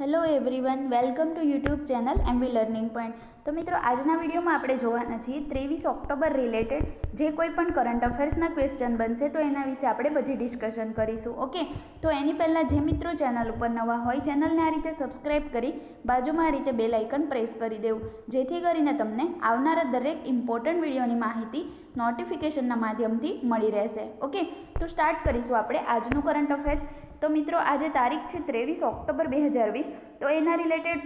Hello everyone welcome to YouTube channel MV learning point. તો મિત્રો આજના વિડીયોમાં આપણે જોવાના છીએ 23 ઓક્ટોબર રિલેટેડ જે કોઈ પણ કરંટ અફેર્સના ક્વેશ્ચન બનશે તો એના વિશે આપણે બધી ડિસ્કશન કરીશું. ઓકે, તો એની પહેલાં જે મિત્રો ચેનલ ઉપર નવા હોય ચેનલને આ રીતે સબસ્ક્રાઈબ કરી બાજુમાં આ રીતે બેલ આઇકન પ્રેસ કરી દેવું જેથી કરીને તમને આવનારા દરેક ઇમ્પોર્ટન્ટ વિડીયોની માહિતી નોટિફિકેશનના માધ્યમથી મળી રહેશે. ઓકે, તો સ્ટાર્ટ કરીશું આપણે આજનું કરંટ અફેર્સ. તો મિત્રો આજે તારીખ છે 23 ઓક્ટોબર 2020. તો એના રિલેટેડ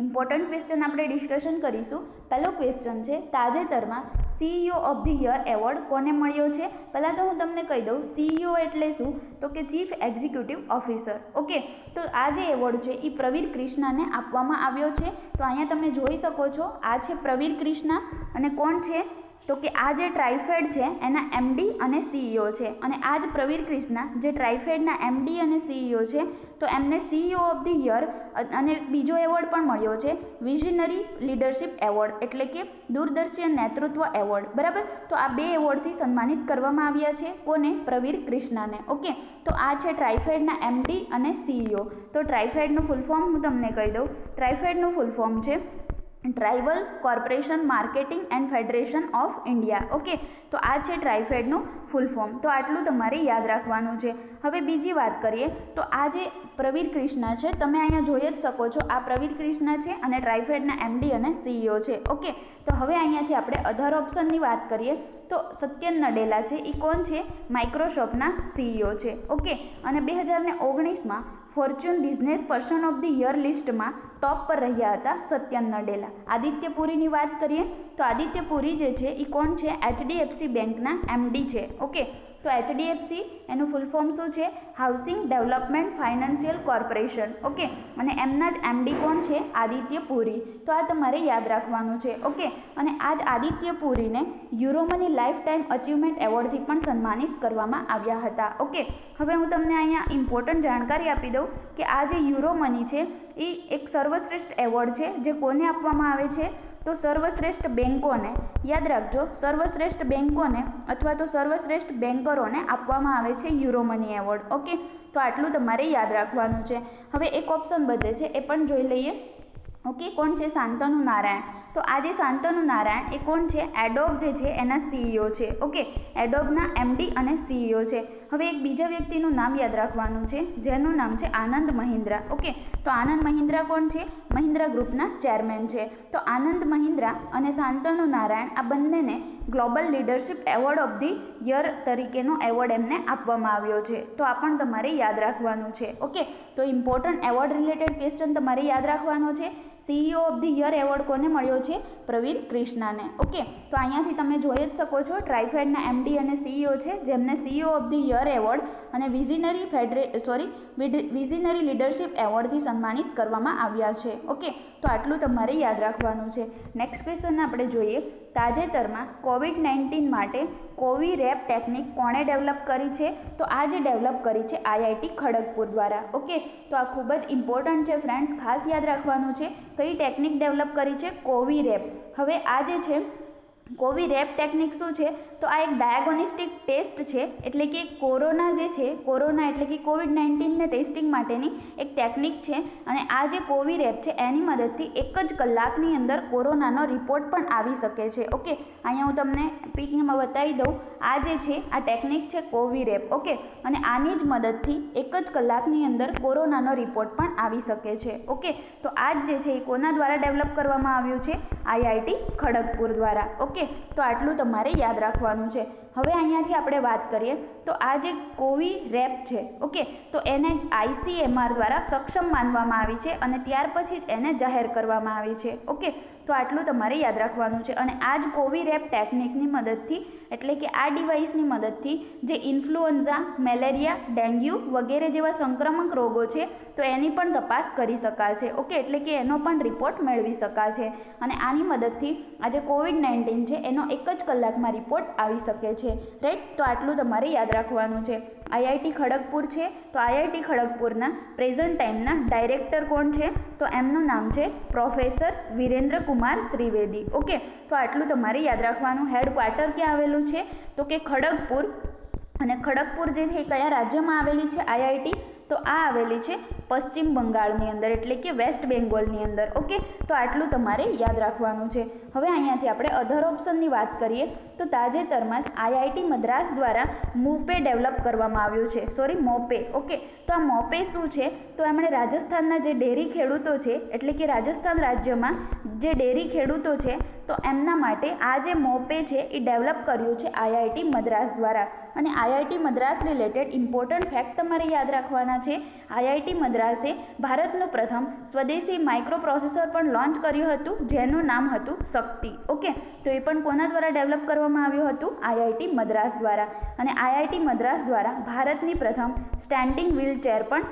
ઇમ્પોર્ટન્ટ ક્વેશ્ચન આપણે ડિસ્કશન કરીશું. પહેલો ક્વેશ્ચન છે તાજેતરમાં CEO of the year award કોને મળ્યો છે? પહેલાં તો હું તમને કહી દઉં CEO એટલે શું, તો કે ચીફ એક્ઝિક્યુટિવ ઓફિસર. ઓકે, તો આ જે એવોર્ડ છે એ પ્રવીર ક્રિષ્નાને આપવામાં આવ્યો છે. તો અહીંયા તમે જોઈ શકો છો આ છે પ્રવીર ક્રિષ્ના અને કોણ છે તો કે આ જે ટ્રાઇફેડ છે એના MD અને CEO છે અને આ જ પ્રવીર ક્રિષ્ના જે ટ્રાઇફેડના MD અને CEO છે તો એમને CEO ઓફ ધ યર અને બીજો એવોર્ડ પણ મળ્યો છે વિઝનરી લીડરશિપ એવોર્ડ એટલે કે દૂરદર્શી નેતૃત્વ એવોર્ડ. બરાબર, તો આ બે એવોર્ડથી સન્માનિત કરવામાં આવ્યા છે કોને? પ્રવીર ક્રિષ્નાને. ઓકે, તો આ છે ટ્રાઇફેડના MD અને CEO. તો ટ્રાઇફેડનું ફૂલ ફોર્મ હું તમને કહી દઉં. ટ્રાઇફેડનું ફૂલ ફોર્મ છે tribal corporation marketing and federation of India. Okay, તો આ છે ટ્રાઇફેડનું ફૂલ ફોર્મ. તો આટલું તમારે યાદ રાખવાનું છે. હવે બીજી વાત કરીએ તો આ જે પ્રવીર ક્રિષ્ના છે તમે અહીંયા જોઈ જ શકો છો આ પ્રવીર ક્રિષ્ના છે અને ટ્રાઇફેડના MD અને CEO છે. ઓકે, તો હવે અહીંયાથી આપણે અધર ઓપ્શનની વાત કરીએ તો સત્યન નડેલા છે એ કોણ છે? માઇક્રોસોફ્ટના CEO છે. ઓકે, અને 2019માં fortune business person of the year લિસ્ટમાં ટોપ પર રહ્યા હતા સત્યન નડેલા. આદિત્ય પુરીની વાત કરીએ તો આદિત્ય પુરી જે છે એ કોણ છે? HDFC બેંકના MD છે. ઓકે, તો HDFC એનું ફૂલ ફોર્મ શું છે? Housing development financial corporation. Okay, અને એમના જ MD કોણ છે? આદિત્ય પુરી. તો આ તમારે યાદ રાખવાનું છે. ઓકે, અને આ જ આદિત્ય પુરીને યુરોમની લાઈફ ટાઈમ અચીવમેન્ટ એવોર્ડથી પણ સન્માનિત કરવામાં આવ્યા હતા. ઓકે, હવે હું તમને અહીંયા ઇમ્પોર્ટન્ટ જાણકારી આપી દઉં કે આ જે યુરોમની છે એ એક સર્વશ્રેષ્ઠ એવોર્ડ છે જે કોને આપવામાં આવે છે? તો સર્વશ્રેષ્ઠ બેન્કોને. યાદ રાખજો, સર્વશ્રેષ્ઠ બેન્કોને અથવા તો સર્વશ્રેષ્ઠ બેન્કરોને આપવામાં આવે છે યુરોમની એવોર્ડ. ઓકે, તો આટલું તમારે યાદ રાખવાનું છે. હવે એક ઓપ્શન બચે છે એ પણ જોઈ લઈએ. ઓકે, કોણ છે? શાંતનુ નારાયણ. તો આજે શાંતનુ નારાયણ એ કોણ છે? એડોબ જે છે એના CEO છે. ઓકે, એડોબના MD અને CEO છે. હવે એક બીજા વ્યક્તિનું નામ યાદ રાખવાનું છે જેનું નામ છે આનંદ મહિન્દ્રા. ઓકે, તો આનંદ મહિન્દ્રા કોણ છે? મહિન્દ્રા ગ્રુપના ચેરમેન છે. તો આનંદ મહિન્દ્રા અને શાંતનુ નારાયણ આ બંનેને global leadership award of the year તરીકેનો એવોર્ડ એમને આપવામાં આવ્યો છે. તો આ પણ તમારે યાદ રાખવાનું છે. ઓકે, તો ઇમ્પોર્ટન્ટ એવોર્ડ રિલેટેડ ક્વેશ્ચન તમારે યાદ રાખવાનો છે. CEO of the year award કોને મળ્યો છે? પ્રવીર ક્રિષ્નાને. ઓકે, તો અહીંયાથી તમે જોઈ જ શકો છો ટ્રાઇફેડના MD અને CEO છે જેમને CEO of the year award અને વિઝનરી લીડરશિપ એવોર્ડથી સન્માનિત કરવામાં આવ્યા છે. ઓકે, તો આટલું તમારે યાદ રાખવાનું છે. નેક્સ્ટ ક્વેશ્ચન આપણે જોઈએ તાજેતરમાં COVID-19 માટે CoviRep ટેકનિક કોણે ડેવલપ કરી છે? તો આ જે ડેવલપ કરી છે IIT ખડગપુર દ્વારા. ઓકે, તો આ ખૂબ જ ઇમ્પોર્ટન્ટ છે ફ્રેન્ડ્સ, ખાસ યાદ રાખવાનું છે કઈ ટેકનિક ડેવલપ કરી છે? CoviRep. હવે આ જે છે CoviRep ટેકનિક શું છે? તો આ એક ડાયાગ્નોસ્ટિક ટેસ્ટ છે એટલે કે કોરોના જે છે કોરોના એટલે કે COVID-19ને ટેસ્ટિંગ માટેની એક ટેકનિક છે અને આ જે CoviRep છે એની મદદથી એક જ કલાકની અંદર કોરોનાનો રિપોર્ટ પણ આવી શકે છે. ઓકે, અહીંયા હું તમને પિકમાં બતાવી દઉં આ જે છે આ ટેકનિક છે CoviRep. ઓકે, અને આની જ મદદથી એક જ કલાકની અંદર કોરોનાનો રિપોર્ટ પણ આવી શકે છે. ઓકે, તો આ જે છે એ કોના દ્વારા ડેવલપ કરવામાં આવ્યું છે? IIT ખડગપુર દ્વારા. ઓકે, તો આટલું તમારે યાદ રાખવાનું છે. હવે અહીંયાથી આપણે વાત કરીએ તો આ જે CoviRep છે ઓકે તો એને ICMR દ્વારા સક્ષમ માનવામાં આવી છે અને ત્યાર પછી જ એને જાહેર કરવામાં આવી છે. ઓકે, તો આટલું તમારે યાદ રાખવાનું છે. અને આ જ CoviRep ટેકનિકની મદદથી એટલે કે આ ડિવાઇસની મદદથી જે ઇન્ફ્લુએન્ઝા, મેલેરિયા, ડેન્ગ્યુ વગેરે જેવા સંક્રામક રોગો છે તો એની પણ તપાસ કરી શકાશે. ઓકે, એટલે કે એનો પણ રિપોર્ટ મેળવી શકાશે અને આની મદદથી આ જે COVID-19 છે એનો એક જ કલાકમાં રિપોર્ટ આવી શકે છે. રાઈટ, તો આટલું તમારે યાદ રાખવાનું છે. IIT ખડગપુર છે તો IIT ખડગપુરના પ્રેઝન્ટ ટાઈમના ડાયરેક્ટર કોણ છે? તો એમનું નામ છે પ્રોફેસર વિરેન્દ્ર કુમાર ત્રિવેદી. ઓકે, તો આટલું તમારે યાદ રાખવાનું. હેડક્વાર્ટર ક્યાં આવેલું છે? તો કે ખડગપુર. અને ખડગપુર જે છે એ કયા રાજ્યમાં આવેલી છે IIT? તો આ આવેલી છે પશ્ચિમ બંગાળની અંદર એટલે કે વેસ્ટ બેંગોલની અંદર. ઓકે, તો આટલું તમારે યાદ રાખવાનું છે. હવે અહીંયાથી આપણે અધર ઓપ્શનની વાત કરીએ તો તાજેતરમાં જ આઈઆઈટી મદ્રાસ દ્વારા મોપે ડેવલપ કરવામાં આવ્યું છે, સોરી મોપે. ઓકે, તો આ મોપે શું છે? તો એમણે રાજસ્થાનના જે ડેરી ખેડૂતો છે એટલે કે રાજસ્થાન રાજ્યમાં જે ડેરી ખેડૂતો છે તો એમના માટે આ જે મોપે છે એ ડેવલપ કર્યું છે આઈઆઈટી મદ્રાસ દ્વારા. અને IIT Madras related important fact તમારે યાદ રાખવાના છે. આઈઆઈટી મદ્રાસે ભારતનું પ્રથમ સ્વદેશી માઇક્રો પ્રોસેસર પણ લોન્ચ કર્યું હતું જેનું નામ હતું શક્તિ. ઓકે, તો એ પણ કોના દ્વારા ડેવલપ કરવામાં આવ્યું હતું? આઈઆઈટી મદ્રાસ દ્વારા. અને આઈઆઈટી મદ્રાસ દ્વારા ભારતની પ્રથમ સ્ટેન્ડિંગ વ્હીલચેર પણ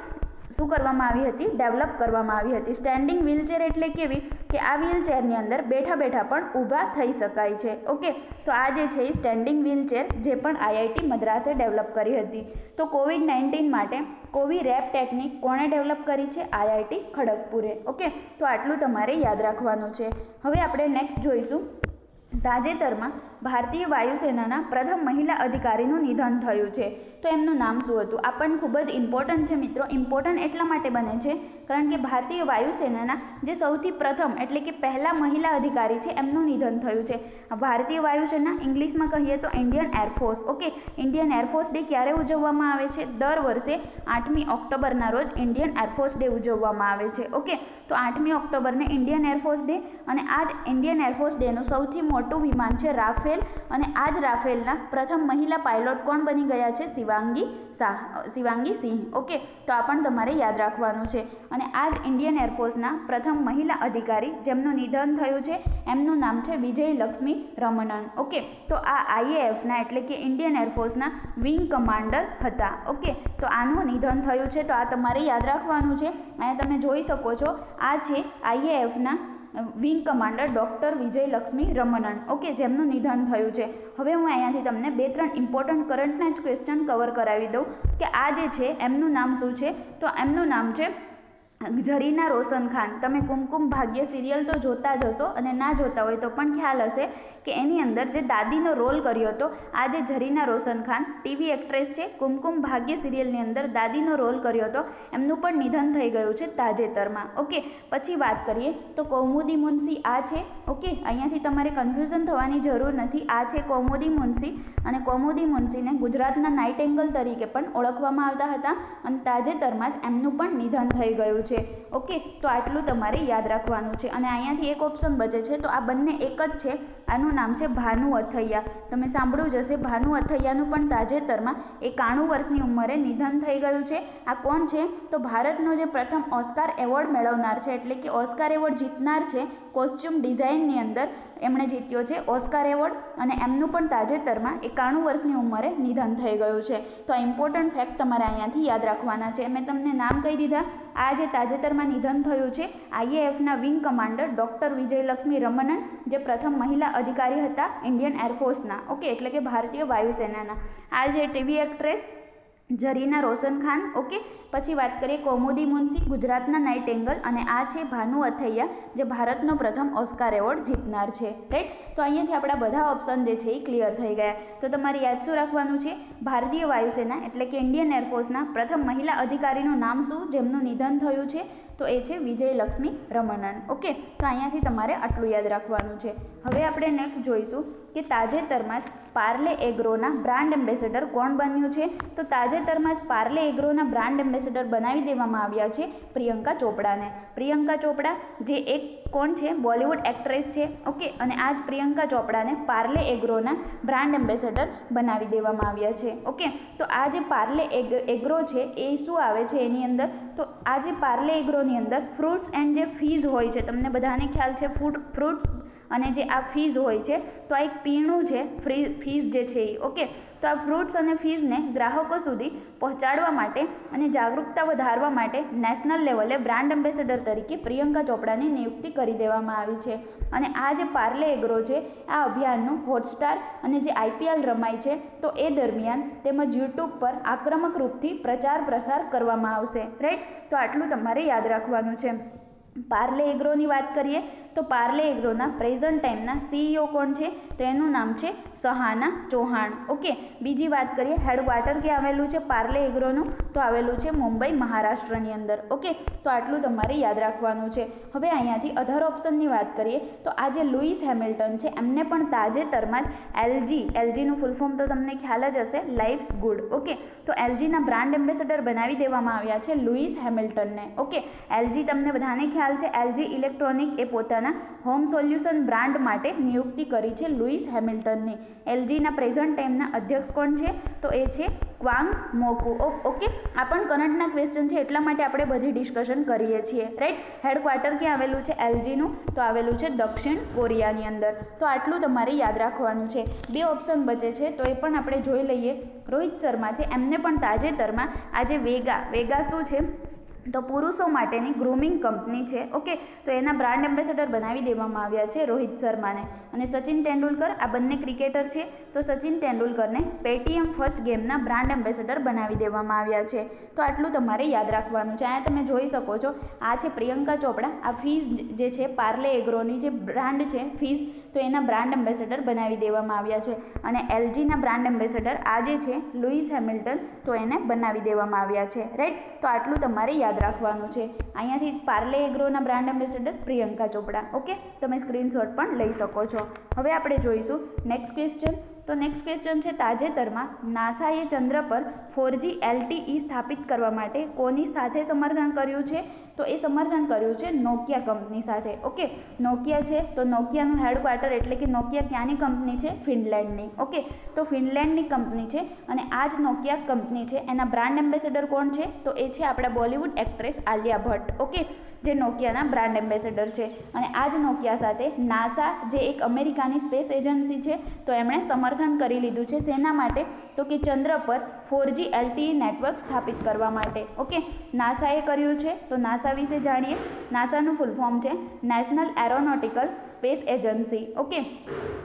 શું કરવામાં આવી હતી? ડેવલપ કરવામાં આવી હતી. સ્ટેન્ડિંગ વ્હીલચેર એટલે કેવી કે આ વ્હીલચેરની અંદર બેઠા બેઠા પણ ઊભા થઈ શકાય છે. ઓકે, તો આ જે છે એ સ્ટેન્ડિંગ વ્હીલચેર જે પણ આઈઆઈટી મદ્રાસે ડેવલપ કરી હતી. તો કોવિડ-19 માટે કોવીરેપ ટેકનિક કોણે ડેવલપ કરી છે? આઈઆઈટી ખડગપુરે. ઓકે, તો આટલું તમારે યાદ રાખવાનું છે. હવે આપણે નેક્સ્ટ જોઈશું, તાજેતરમાં ભારતીય વાયુસેનાના પ્રથમ મહિલા અધિકારીનું નિધન થયું છે, તો એમનું નામ શું હતું? આ પણ ખૂબ જ ઇમ્પોર્ટન્ટ છે મિત્રો. ઇમ્પોર્ટન્ટ એટલા માટે બને છે કારણ કે ભારતીય વાયુસેનાના જે સૌથી પ્રથમ એટલે કે પહેલા મહિલા અધિકારી છે એમનું નિધન થયું છે. ભારતીય વાયુસેના ઇંગ્લિશમાં કહીએ તો Indian air force. Okay, Indian air force day ક્યારે ઉજવવામાં આવે છે? દર વર્ષે 8 ઓક્ટોબરના રોજ ઇન્ડિયન એરફોર્સ ડે ઉજવવામાં આવે છે. ઓકે, તો 8 ઓક્ટોબરને ઇન્ડિયન એરફોર્સ ડે, અને આ જ ઇન્ડિયન એરફોર્સ ડેનું સૌથી મોટું વિમાન છે રાફેલ, અને આ જ રાફેલના પ્રથમ મહિલા પાયલોટ કોણ બની ગયા છે? શિવાંગી સિંહ. ઓકે, તો આ પણ તમારે યાદ રાખવાનું છે. અને આ જ ઇન્ડિયન એરફોર્સના પ્રથમ મહિલા અધિકારી જેમનું નિધન થયું છે એમનું નામ છે વિજયલક્ષ્મી રમનન. ઓકે, તો આ આઈએએફના એટલે કે ઇન્ડિયન એરફોર્સના વિંગ કમાન્ડર હતા. ઓકે, તો આનું નિધન થયું છે, તો આ તમારે યાદ રાખવાનું છે. અહીંયા તમે જોઈ શકો છો, આ છે આઈએએફના wing commander doctor Vijayalakshmi Ramanan. Okay, જેમનું નિધન થયું છે. હવે હું અહીંયાથી તમને 2-3 ઇમ્પોર્ટન્ટ કરંટના જ ક્વેશ્ચન કવર કરાવી દઉં કે આ જે છે એમનું નામ શું છે? તો એમનું નામ છે ઝરીના રોશન ખાન. તમે કુમકુમ ભાગ્ય સિરિયલ તો જોતા જ હશો, અને ના જોતા હોય તો પણ ખ્યાલ હશે કે એની અંદર જે દાદીનો રોલ કર્યો હતો આ જે ઝરીના રોશન ખાન ટીવી એક્ટ્રેસ છે, કુમકુમ ભાગ્ય સિરિયલની અંદર દાદીનો રોલ કર્યો હતો, એમનું પણ નિધન થઈ ગયું છે તાજેતરમાં. ઓકે, પછી વાત કરીએ તો કૌમુદી મુનશી આ છે. ઓકે, અહીંયાથી તમારે કન્ફ્યુઝન થવાની જરૂર નથી. આ છે કૌમુદી મુનશી, અને કૌમુદી મુનશીને ગુજરાતના નાઇટેંગલ તરીકે પણ ઓળખવામાં આવતા હતા, અને તાજેતરમાં જ એમનું પણ નિધન થઈ ગયું છે. ઓકે, તો આટલું તમારે યાદ રાખવાનું છે. અને અહીંયાથી એક ઓપ્શન બચે છે, તો આ બંને એક જ છે. આનું નામ છે ભાનુ અથૈયા. તમે સાંભળ્યું જ હશે, ભાનુ અથૈયાનું પણ તાજેતરમાં 91 વર્ષની ઉંમરે નિધન થઈ ગયું છે. આ કોણ છે? તો ભારતનો જે પ્રથમ ઓસ્કાર એવોર્ડ મેળવનાર છે એટલે કે ઓસ્કાર એવોર્ડ જીતનાર છે, કોસ્ચ્યુમ ડિઝાઇનની અંદર એમણે જીત્યો છે ઓસ્કાર એવોર્ડ, અને એમનું પણ તાજેતરમાં 91 વર્ષની ઉંમરે નિધન થઈ ગયું છે. તો આ ઇમ્પોર્ટન્ટ ફેક્ટ તમારે અહીંયાથી યાદ રાખવાના છે. મેં તમને નામ કહી દીધા. આ જે તાજેતરમાં નિધન થયું છે આઈએએફના wing commander doctor Vijayalakshmi Ramanan, જે પ્રથમ મહિલા અધિકારી હતા ઇન્ડિયન એરફોર્સના. ઓકે, એટલે કે ભારતીય વાયુસેનાના. આ જે TV actress Zarina Roshan Khan. Okay, પછી વાત કરીએ કૌમુદી મુનશી ગુજરાતના નાઇટેંગલ, અને આ છે ભાનુ અથૈયા જે ભારતનો પ્રથમ ઓસ્કાર એવોર્ડ જીતનાર છે. રાઈટ, તો અહીંયાથી આપણા બધા ઓપ્શન જે છે એ ક્લિયર થઈ ગયા. તો તમારે યાદ શું રાખવાનું છે? ભારતીય વાયુસેના એટલે કે ઇન્ડિયન એરફોર્સના પ્રથમ મહિલા અધિકારીનું નામ શું જેમનું નિધન થયું છે? તો એ છે વિજયલક્ષ્મી રમનન. ઓકે, તો અહીંયાથી તમારે આટલું યાદ રાખવાનું છે. હવે આપણે નેક્સ્ટ જોઈશું કે તાજેતરમાં જ પાર્લે એગ્રોના બ્રાન્ડ એમ્બેસેડર કોણ બન્યું છે? તો તાજેતરમાં જ પાર્લે એગ્રોના બ્રાન્ડ એમ્બેસેડર બનાવી દેવામાં આવ્યા છે પ્રિયંકા ચોપડાને. પ્રિયંકા ચોપડા જે એક કોણ છે? બોલિવૂડ એક્ટ્રેસ છે. ઓકે, અને આ જ પ્રિયંકા ચોપડાને પાર્લે એગ્રોના બ્રાન્ડ એમ્બેસેડર બનાવી દેવામાં આવ્યા છે. ઓકે, તો આ જે પાર્લે એગ્રો છે એ શું આવે છે એની અંદર? તો આ જે પાર્લે એગ્રોની અંદર ફ્રૂટ્સ એન્ડ જે ફીઝ હોય છે, તમને બધાને ખ્યાલ છે ફ્રૂટ્સ અને જે આ ફીઝ હોય છે, તો આ એક પીણું છે ફીઝ જે છે એ. ઓકે, તો આ ફ્રૂટ્સ અને ફીઝને ગ્રાહકો સુધી પહોંચાડવા માટે અને જાગૃતતા વધારવા માટે નેશનલ લેવલે બ્રાન્ડ એમ્બેસેડર તરીકે પ્રિયંકા ચોપડાની નિયુક્તિ કરી દેવામાં આવી છે. અને આ જે પાર્લે એગ્રો છે આ અભિયાનનું હોટસ્ટાર અને જે આઈપીએલ રમાય છે તો એ દરમિયાન તેમજ યુટ્યુબ પર આક્રમક રૂપથી પ્રચાર પ્રસાર કરવામાં આવશે. રાઈટ, તો આટલું તમારે યાદ રાખવાનું છે. પાર્લે એગ્રોની વાત કરીએ तो पार्ले एग्रोना प्रेजेंट टाइमना सीईओ कोण छे तो एनुं नाम छे सहाना चौहान। ओके, बीजी बात करिए हेडक्वार्टर के आवेलू छे पार्ले एग्रोनु तो आवेलू छे मुंबई महाराष्ट्र नी अंदर। ओके, तो आटलू तमारे याद राखवानुं छे। हवे अहींयाथी अधर ऑप्शन नी वात करिए तो आ जे लुईस हेमिल्टन छे एमने पण ताजेतरमां ज एलजी नुं फूल फॉर्म तो तमने ख्याल ज हशे लाइफ्स गुड। ओके, तो एलजी ना ब्रांड एम्बेसेडर बनावी देवामां आव्या छे लुईस हेमिल्टन ने। ओके, एलजी तमने बधाने ख्याल छे एलजी इलेक्ट्रॉनिक ए पोताना होम सोल्यूशन ब्रांड माटे नियुक्ति करी है लुईस हेमिल्टन ने। एलजी ना प्रेजेंट टाइम ना अध्यक्ष कोण है तो ये है क्वांग मोकू। ओके, आ पण करंट ना क्वेश्चन है एटला माटे आपणे बधी डिस्कशन करीए छीए। राइट, हेडक्वार्टर क्या आवेलू है एलजी नु तो आवेलू है दक्षिण कोरिया नी अंदर। तो आटलू तमारे याद राखवानुं छे। बे ऑप्शन बचे है तो ये पण आपणे जोई लईए। रोहित शर्मा है एमने पण ताजेतरमां आजे वेगा शुं छे तो पुरुषों माटेनी ग्रूमिंग कंपनी है। ओके, तो एना ब्रांड एम्बेसेडर बनावी देवामां आव्या छे रोहित शर्मा ने। अने सचिन तेंडुलकर आ बंने क्रिकेटर है तो सचिन तेंडुलकर ने पेटीएम फर्स्ट गेमना ब्रांड एम्बेसेडर बनावी देवामां आव्या छे। तो आटलू तमारे याद राखवानुं छे। आ तमे जोई शको छो आ छे प्रियंका चोपड़ा। आ फीज जे छे पार्ले एग्रोनी जे ब्रांड छे फीज तो एना ब्रांड एम्बेसेडर बनावी देवामां आव्या छे। अने एलजी ना ब्रांड एम्बेसेडर आ जे छे लुईस हेमिल्टन तो एने बनावी देवामां आव्या छे। राइट, तो आटलू तमारे याद राखवानुं छे। अहींयाथी पार्ले एग्रोना brand ambassador Priyanka Chopra. Okay, तमे स्क्रीनशॉट पण लई शको छो। हवे आपणे जोईशुं नेक्स्ट क्वेश्चन। तो नेक्स्ट क्वेश्चन है ताजेतर में नासाए चंद्र पर 4G LTE स्थापित करवा माटे कोनी साथे समर्थन कर्युं छे तो ये समर्थन कर्युं छे नोकिया कंपनी साथे। ओके, नोकिया है तो नोकियानुं हेडक्वार्टर एटले कि नोकिया क्यानी कंपनी है फिनलेंडनी। ओके, तो फिनलेंडनी कंपनी है अने आज नोकिया कंपनी है एना ब्रांड एम्बेसेडर कोण है तो ये आपड़ा Bollywood actress Alia Bhatt. Okay, जे नोकियाना ब्रांड एम्बेसेडर है और आज नोकिया साथे नासा जे एक अमेरिकानी स्पेस एजेंसी है तो एमणे समर्थन करी लीधुं छे सेना माटे तो कि चंद्र पर 4G LTE नेटवर्क स्थापित करवा माटे। ओके, नासाए कर्युं छे तो नासा विषे जाणीए। नासानुं फूल फॉर्म है national aeronautical space agency. Okay,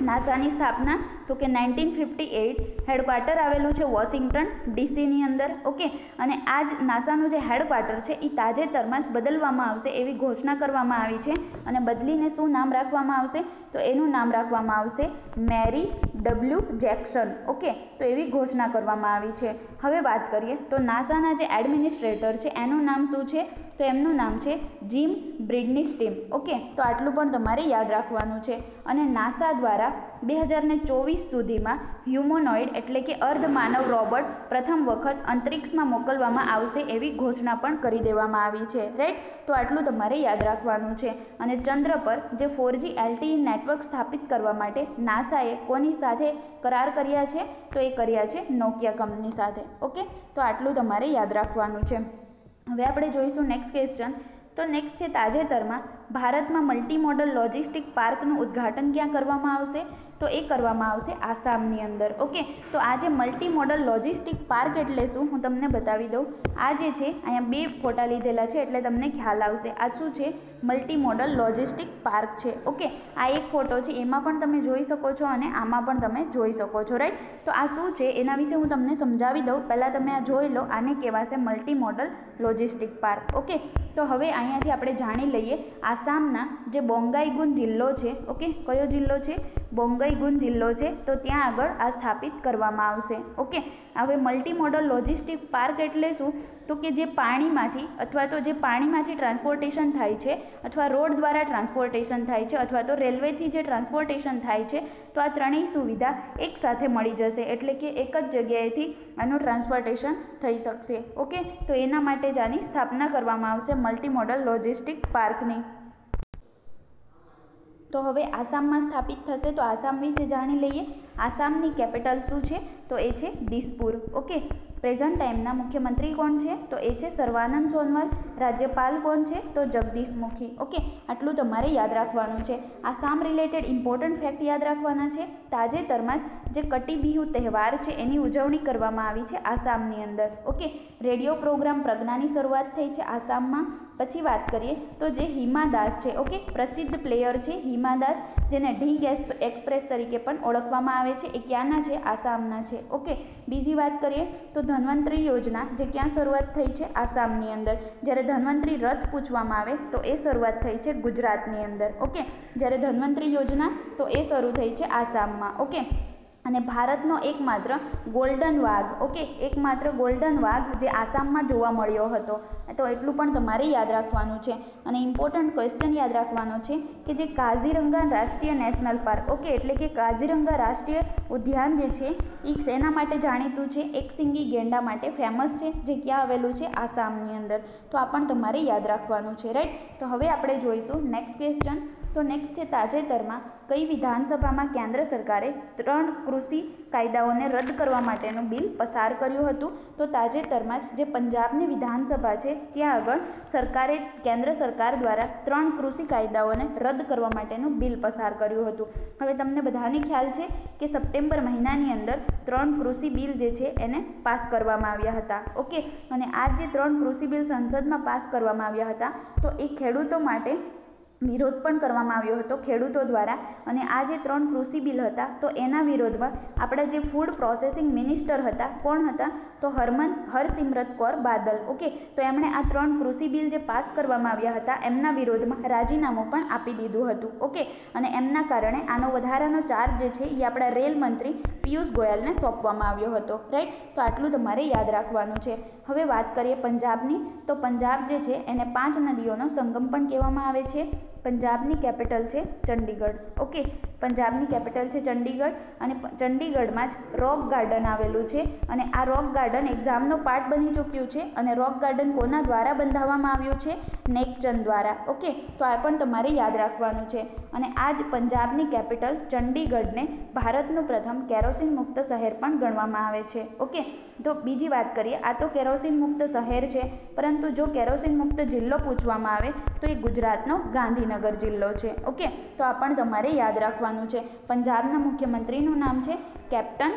नासानी स्थापना तो कि 1958 हेडक्वार्टर आवेलू है वॉशिंग्टन DC नी अंदर। ओके, अने आज नासानुं जे हेडक्वार्टर है ए ताजेतरमां ज बदलवामां आवशे एवी घोषणा करवामां आवी छे अने बदलीने शुं नाम राखवामां आवशे तो एनुं नाम राखवामां आवशे मैरी W. जैक्सन। ओके, तो एवी घोषणा करवामां आवी छे। हवे बात करिए तो नासाना जे एडमिनिस्ट्रेटर है एनुं नाम शुं छे तो एमनुं नाम है जिम ब्रिडनिस्टीम। ओके, तो आटलू पण तमारे याद राखवानुं छे। अने नासा द्वारा 2024 सुधी में ह्यूमोनॉइड एटले कि अर्धमानव रोबोट प्रथम वखत अंतरिक्ष में मोकलवामां आवशे एवी घोषणा पण करी देवामां आवी छे। राइट, तो आटलू तमारे याद राखवानुं छे। अने चंद्र पर जे 4G LTE नेटवर्क स्थापित करवा माटे नासाए कोनी साथे करार कर्या छे तो ए कर्या छे नोकिया कंपनी साथे। ओके, तो आटलू तमारे याद राखवानुं छे। हवे आपणे जोईशुं नेक्स्ट क्वेश्चन। तो नेक्स्ट है ताजेतर में भारत में मल्टी मॉडल लॉजिस्टिक पार्कनु उद्घाटन क्या करवामां आवशे तो ये करवामां आवशे आसामनी अंदर। ओके, तो आज मल्टी मॉडल लॉजिस्टिक पार्क एटले शुं हूँ तमने बतावी दऊँ। आज जे छे अहींया बे फोटा लीधेला छे एटले तमने ख्याल आवशे आ शुं छे मल्टी मॉडल लॉजिस्टिक पार्क है। ओके, आ एक फोटो है एमां पण तमे जोई शको छो अने आमां पण तमे जोई शको छो। राइट, तो आ शुं छे एना विशे हूँ तमने समजावी दऊँ। पहला तमे आ जोई लो आने कहेवाशे multi modal logistic park. Okay, तो हवे अहींयाथी आपणे जाणी लईए आसामना जे बोंगाईगुन जिल्लो है। ओके, कयो जिल्लो है बोंगाईगुन जिल्लो है तो त्यां आगळ आ स्थापित करवामां आवशे। ओके, हवे मल्टी मॉडल लॉजिस्टिक पार्क एटले शुं तो कि जे पाणीमांथी अथवा तो जे पाणीमांथी ट्रांसपोर्टेशन थाय छे अथवा रोड द्वारा ट्रांसपोर्टेशन थाय छे अथवा तो रेलवेथी जे ट्रांसपोर्टेशन थाय छे तो आ त्रणेय सुविधा एक साथे मळी जशे एटले कि एक ज जग्याएथी आनुं ट्रांसपोर्टेशन थई शकशे। ओके, तो एना माटे जानी स्थापना करवामां आवशे मल्टी मॉडल लॉजिस्टिक पार्कनी। तो हवे आसाम में स्थापित थशे तो आसाम विषे जाणी लईए। आसामनी केपिटल शुं छे तो ए छे दिसपुर। ओके, प्रेजेंट टाइमना मुख्यमंत्री कोण छे तो ए छे सर्वानंद सोनोवाल। राज्यपाल कोण छे तो जगदीश मुखी। ओके, आटलू तमारे याद राखवानुं छे। आसाम रिलेटेड इम्पोर्टंट फैक्ट याद राखवाना छे। ताजेतरमां ज जे कटी बिहू तहेवार छे एनी उजवणी करवामां आवी छे आसामनी अंदर। ओके, रेडियो प्रोग्राम प्रज्ञानी शरूआत थई छे आसाममां। पछी बात करिए तो जे हिमा दास छे ओके प्रसिद्ध प्लेयर छे हिमा दास जेने ढींग एक्सप्रेस तरीके पण ओळखवामां आवे छे ए क्याना छे आसामना छे। ओके, बीजी बात करिए तो ધન્વંતરી યોજના જે ક્યાં શરૂઆત થઈ છે આસામની અંદર, જ્યારે ધન્વંતરી રથ પૂછવામાં આવે તો એ શરૂઆત થઈ છે ગુજરાતની અંદર. ઓકે, જ્યારે ધન્વંતરી યોજના તો એ શરૂ થઈ છે આસામમાં. ઓકે, અને ભારતનો એકમાત્ર ગોલ્ડન વાઘ, ઓકે, એકમાત્ર ગોલ્ડન વાઘ જે આસામમાં જોવા મળ્યો હતો, તો એટલું પણ તમારે યાદ રાખવાનું છે. અને ઇમ્પોર્ટન્ટ ક્વેશ્ચન યાદ રાખવાનો છે કે જે કાઝીરંગા રાષ્ટ્રીય નેશનલ પાર્ક, ઓકે, એટલે કે કાઝીરંગા રાષ્ટ્રીય ઉદ્યાન જે છે એ શેના માટે જાણીતું છે? એક સિંગી ગેંડા માટે ફેમસ છે, જે ક્યાં આવેલું છે? આસામની અંદર. તો આ પણ તમારે યાદ રાખવાનું છે, રાઈટ. તો હવે આપણે જોઈશું નેક્સ્ટ ક્વેશ્ચન. તો નેક્સ્ટ છે તાજેતરમાં કઈ વિધાનસભામાં કેન્દ્ર સરકારે 3 કૃષિ કાયદાઓને રદ કરવા માટેનું બિલ પસાર કર્યું હતું? તો તાજેતરમાં જ જે પંજાબની વિધાનસભા છે ત્યાં આગળ સરકારે, કેન્દ્ર સરકાર દ્વારા 3 કૃષિ કાયદાઓને રદ કરવા માટેનું બિલ પસાર કર્યું હતું. હવે તમને બધાને ખ્યાલ છે કે સપ્ટેમ્બર મહિનાની અંદર 3 કૃષિ બિલ જે છે એને પાસ કરવામાં આવ્યા હતા. ઓકે, અને આ જે 3 કૃષિ બિલ સંસદમાં પાસ કરવામાં આવ્યા હતા તો એ ખેડૂતો માટે વિરોધ પણ કરવામાં આવ્યો હતો, ખેડૂતો દ્વારા. અને આ જે 3 કૃષિ બિલ હતા તો એના વિરોધમાં આપણા જે ફૂડ પ્રોસેસિંગ મિનિસ્ટર હતા, કોણ હતા? તો હરસિમરત કૌર બાદલ. ઓકે, તો એમણે આ 3 કૃષિ બિલ જે પાસ કરવામાં આવ્યા હતા એમના વિરોધમાં રાજીનામું પણ આપી દીધું હતું. ઓકે, અને એમના કારણે આનો વધારાનો ચાર્જ જે છે એ આપણા રેલ મંત્રી પિયુષ ગોયલને સોંપવામાં આવ્યો હતો, રાઈટ. તો આટલું તમારે યાદ રાખવાનું છે. હવે વાત કરીએ પંજાબની. તો પંજાબ જે છે એને 5 નદીઓનો સંગમ પણ કહેવામાં આવે છે. પંજાબની કેપિટલ છે ચંડીગઢ. ઓકે, પંજાબની કેપિટલ છે ચંડીગઢ, અને ચંડીગઢમાં જ રોક ગાર્ડન આવેલું છે. અને આ રોક ગાર્ડન એક્ઝામનો પાર્ટ બની ચૂક્યું છે. અને રોક ગાર્ડન કોના દ્વારા બંધાવવામાં આવ્યું છે? નેકચંદ દ્વારા. ઓકે, તો આ પણ તમારે યાદ રાખવાનું છે. અને આ જ પંજાબની કેપિટલ ચંડીગઢને ભારતનું પ્રથમ કેરોસીન મુક્ત શહેર પણ ગણવામાં આવે છે. ઓકે, તો બીજી વાત કરીએ. આ તો કેરોસીન મુક્ત શહેર છે, પરંતુ જો કેરોસીન મુક્ત જિલ્લો પૂછવામાં આવે તો એ ગુજરાતનો ગાંધીનગર જિલ્લો છે. ઓકે, તો આ પણ તમારે યાદ રાખવાનું છે. પંજાબના મુખ્યમંત્રીનું નામ છે કેપ્ટન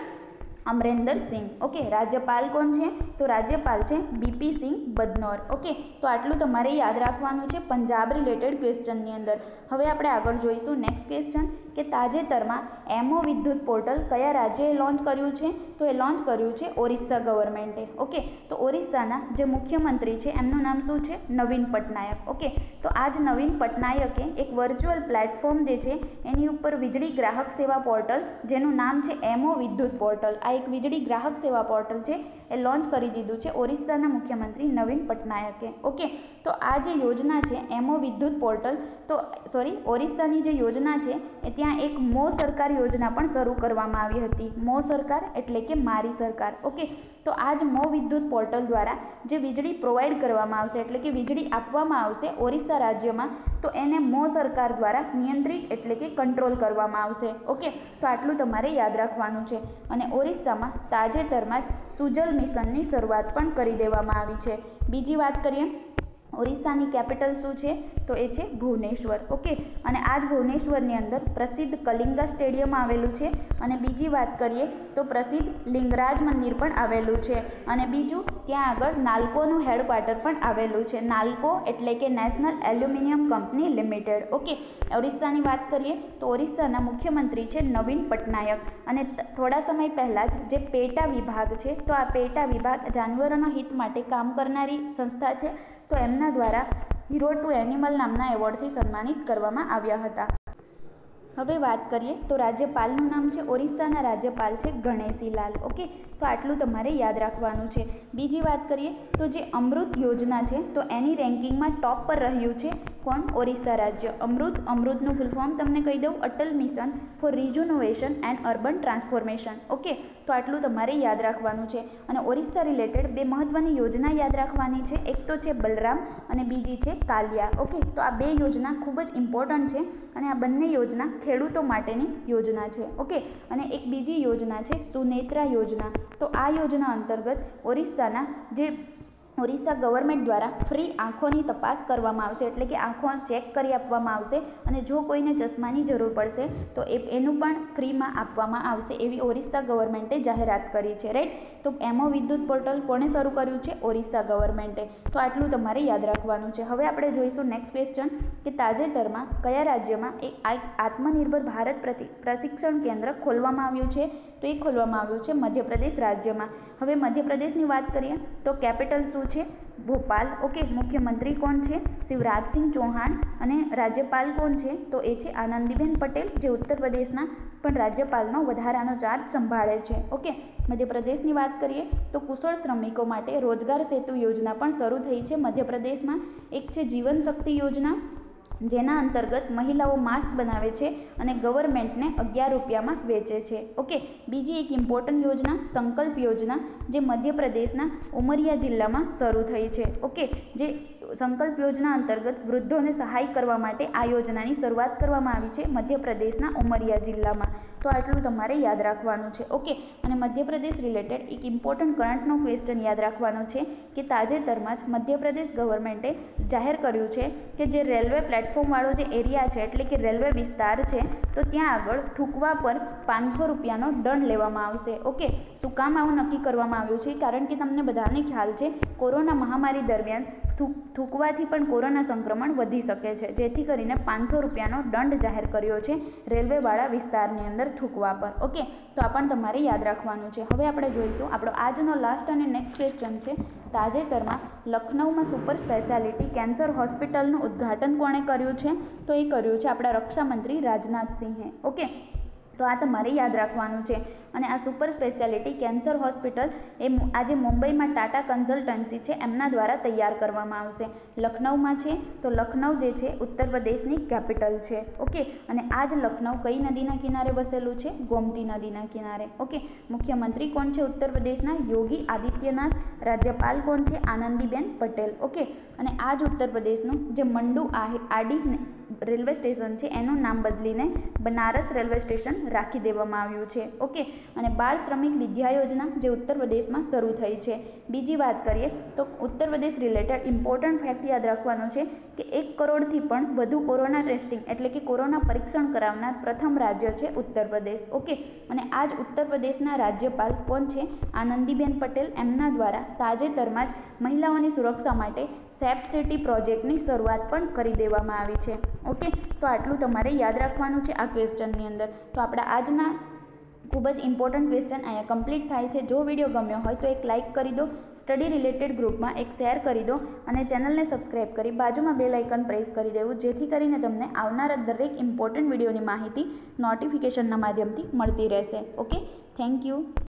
અમરેન્દર સિંહ. ઓકે, રાજ્યપાલ કોણ છે? તો રાજ્યપાલ છે બીપી સિંહ બદનોર. ઓકે, તો આટલું તમારે યાદ રાખવાનું છે પંજાબ રિલેટેડ ક્વેશ્ચનની અંદર. હવે આપણે આગળ જોઈશું નેક્સ્ટ ક્વેશ્ચન કે તાજેતરમાં એમઓ વિદ્યુત પોર્ટલ કયા રાજ્યએ લોન્ચ કર્યું છે? તો એ લોન્ચ કર્યું છે ઓરિસ્સા ગવર્મેન્ટે. ઓકે, તો ઓરિસ્સાના જે મુખ્યમંત્રી છે એમનું નામ શું છે? નવીન પટનાયક. ઓકે, તો આ જ નવીન પટનાયકે એક વર્ચ્યુઅલ પ્લેટફોર્મ જે છે એની ઉપર વીજળી ગ્રાહક સેવા પોર્ટલ, જેનું નામ છે એમઓ વિદ્યુત પોર્ટલ, એક વીજળી ગ્રાહક સેવા પોર્ટલ છે એ લોન્ચ કરી દીધું છે ઓરિસ્સાના મુખ્યમંત્રી નવીન પટનાયકે. ઓકે, તો આ જે યોજના છે એમઓ વિદ્યુત પોર્ટલ, તો સોરી, ઓરિસ્સાની જે યોજના છે એ ત્યાં એક મો સરકાર યોજના પણ શરૂ કરવામાં આવી હતી. મો સરકાર એટલે કે મારી સરકાર. ઓકે, તો આ જ મો વિદ્યુત પોર્ટલ દ્વારા જે વીજળી પ્રોવાઈડ કરવામાં આવશે, એટલે કે વીજળી આપવામાં આવશે ઓરિસ્સા રાજ્યમાં, તો એને મો સરકાર દ્વારા નિયંત્રિત એટલે કે કંટ્રોલ કરવામાં આવશે. ઓકે, તો આટલું તમારે યાદ રાખવાનું છે. અને ઓરિસ્સામાં તાજેતરમાં સુજલ મિશનની શરૂઆત પણ કરી દેવામાં આવી છે. બીજી વાત કરીએ, ઓરિસ્સાની કેપિટલ શું છે? તો એ છે ભુવનેશ્વર. ઓકે, અને આ જ ભુવનેશ્વરની અંદર પ્રસિદ્ધ કલિંગા સ્ટેડિયમ આવેલું છે. અને બીજી વાત કરીએ તો પ્રસિદ્ધ લિંગરાજ મંદિર પણ આવેલું છે. અને બીજું, ત્યાં આગળ નાલ્કોનું હેડક્વાર્ટર પણ આવેલું છે. નાલ્કો એટલે કે national aluminium company limited. Okay, ઓરિસ્સાની વાત કરીએ તો ઓરિસ્સાના મુખ્યમંત્રી છે નવીન પટનાયક. અને થોડા સમય પહેલાં જ જે પેટા વિભાગ છે, તો આ પેટા વિભાગ જાનવરોના હિત માટે કામ કરનારી સંસ્થા છે, તો એમના દ્વારા હીરો ટુ એનિમલ નામના એવોર્ડથી સન્માનિત કરવામાં આવ્યા હતા. હવે વાત કરીએ તો રાજ્યપાલનું નામ છે, ઓરિસ્સાના રાજ્યપાલ છે ગણેશીલાલ. ઓકે, તો આટલું તમારે યાદ રાખવાનું છે. બીજી વાત કરીએ તો જે અમૃત યોજના છે તો એની રેન્કિંગમાં ટોપ પર રહ્યું છે કોણ? ઓરિસ્સા રાજ્ય. અમૃતનું ફૂલ ફોર્મ તમને કહી દઉં, Atal mission for rejuvenation and urban transformation. Okay, તો આટલું તમારે યાદ રાખવાનું છે. અને ઓરિસ્સા રિલેટેડ 2 મહત્ત્વની યોજના યાદ રાખવાની છે. એક તો છે બલરામ અને બીજી છે કાલિયા. ઓકે, તો આ 2 યોજના ખૂબ જ ઇમ્પોર્ટન્ટ છે. અને આ બંને યોજના ખેડૂતો માટેની યોજના છે. ઓકે, અને એક બીજી યોજના છે સુનેત્રા યોજના. તો આ યોજના અંતર્ગત ઓરિસ્સાના જે ओरिस्सा गवर्नमेंट द्वारा फ्री आँखोनी तपास करवामां आवशे, एटले के आँखों चेक करी आपवामां आवशे अने जो कोईने चश्मानी जरूर पड़शे तो एनुं पण फ्री में आपवामां आवशे एवी ओरिस्सा गवर्नमेंटे जाहेरात करी छे। राइट, तो एमओ विद्युत पोर्टल कोणे शरू कर्युं छे? ओरिस्सा गवर्नमेंटे। तो आटलुं तमारे याद राखवानुं छे। हवे आपणे जोईशुं नेक्स्ट क्वेश्चन के ताजेतरमां कया राज्यमां एक आत्मनिर्भर भारत प्रशिक्षण केन्द्र खोलवामां आव्युं छे? तो ये खोलवामां आव्युं छे मध्य प्रदेश राज्य में। हवे मध्य प्रदेश नी वात करीए तो कैपिटल शुं छे? भोपाल। ओके, मुख्यमंत्री कौन है? शिवराज सिंह चौहान। अने राज्यपाल कौन है? तो ये आनंदीबेन पटेल, जो उत्तर प्रदेश राज्यपालनो वधारानो चार्ज संभाळे छे। ओके, मध्य प्रदेश की बात करिए तो कुशल श्रमिकों माटे रोजगार सेतु योजना पण शरू थई छे मध्य प्रदेश में। एक है जीवन शक्ति योजना, जेना अंतर्गत महिलाओं मास्क बनावे छे अने गवर्नमेंट ने 11 रुपया में वेचे छे। ओके, बीजी एक इम्पोर्टंट योजना संकल्प योजना जे मध्य प्रदेशना उमरिया जिल्ला में शुरू थई छे। ओके, जे संकल्प योजना अंतर्गत वृद्धों ने सहाय करवा माटे आ योजना की शुरुआत करवामां आवी छे मध्य प्रदेशना उमरिया जिल्ला में। तो आटलू तमारे याद राखवानुं छे। ओके, अने मध्य प्रदेश रिलेटेड एक इम्पोर्टंट करंटनो क्वेश्चन याद राखवानो छे कि ताजेतरमां ज मध्य प्रदेश गवर्नमेंटे जाहिर कर्युं छे कि जे रेलवे प्लेटफॉर्म वाळो जे एरिया छे एटले कि रेलवे विस्तार छे तो त्यां आगळ थूकवा पर 500 रुपयानो दंड लेवामां आवशे। ओके, शुं काम आव नक्की करवामां आव्युं छे? कारण के तमने बधाने ख्याल छे कोरोना महामारी दरमियान थूकवाथी पण कोरोना संक्रमण वधी शके छे, जेथी करीने 500 रुपयानो दंड जाहिर कर्यो छे रेलवेवाळा विस्तारनी अंदर थूकवा पर। ओके, तो आ पण तमारे याद राखवानुं छे। हवे आपणे जोईशुं आपणो आजनो लास्ट अने नेक्स्ट क्वेश्चन छे, ताजेतरमां लखनऊमां सुपर स्पेशालिटी कैंसर होस्पिટલનું उद्घाटन कोणे कर्યું છે? તો એ કર્યું છે આપણા રક્ષામંત્રી રાજનાથ સિંહે। ઓકે, તો આ તમારે યાદ રાખવાનું છે। અને આ સુપર સ્પેશિયાલિટી કેન્સર હોસ્પિટલ એ આજે મુંબઈમાં ટાટા કન્સલ્ટન્સી છે એમના દ્વારા તૈયાર કરવામાં આવશે। લખનઉમાં છે તો લખનઉ જે છે ઉત્તર પ્રદેશની કેપિટલ છે। ઓકે, અને આ જ લખનઉ કઈ નદીના કિનારે વસેલું છે? ગોમતી નદીના કિનારે। ઓકે, મુખ્યમંત્રી કોણ છે ઉત્તર પ્રદેશના? યોગી આદિત્યનાથ। રાજ્યપાલ કોણ છે? આનંદીબેન પટેલ। ઓકે, અને આ જ ઉત્તર પ્રદેશનું જે મંડુ આડી રેલવે સ્ટેશન છે એનું નામ બદલીને બનારસ રેલવે સ્ટેશન રાખી દેવામાં આવ્યું છે। ઓકે, અને બાળ શ્રમિક વિદ્યા યોજના જે ઉત્તર પ્રદેશમાં શરૂ થઈ છે। બીજી વાત કરીએ તો Uttar Pradesh related important fact યાદ રાખવાનો છે કે 1 કરોડથી પણ વધુ કોરોના ટેસ્ટિંગ એટલે કે કોરોના પરીક્ષણ કરાવનાર પ્રથમ રાજ્ય છે ઉત્તર પ્રદેશ। ઓકે, અને આ જ ઉત્તર પ્રદેશના રાજ્યપાલ કોણ છે? આનંદીબેન પટેલ। એમના દ્વારા તાજેતરમાં જ મહિલાઓની સુરક્ષા માટે સેફ સિટી પ્રોજેક્ટની શરૂઆત પણ કરી દેવામાં આવી છે। ओके, तो आटलू तमारे याद राखवानुं छे आ क्वेश्चननी अंदर। तो आपड़ा आजना खूब ज इम्पोर्टंट क्वेश्चन अहींया कम्प्लीट थाय छे। जो विडियो गम्यो होय तो एक लाइक करी दो, स्टडी रिलेटेड ग्रुप में एक शेर करी दो अने चेनलने सब्सक्राइब करी बाजुमां बेल आइकन प्रेस करी देवुं, जेथी करीने तमने आवनारा दरेक इम्पोर्टंट विडियोनी माहिती नोटिफिकेशनना माध्यमथी मळती रहेशे। Okay, thank you.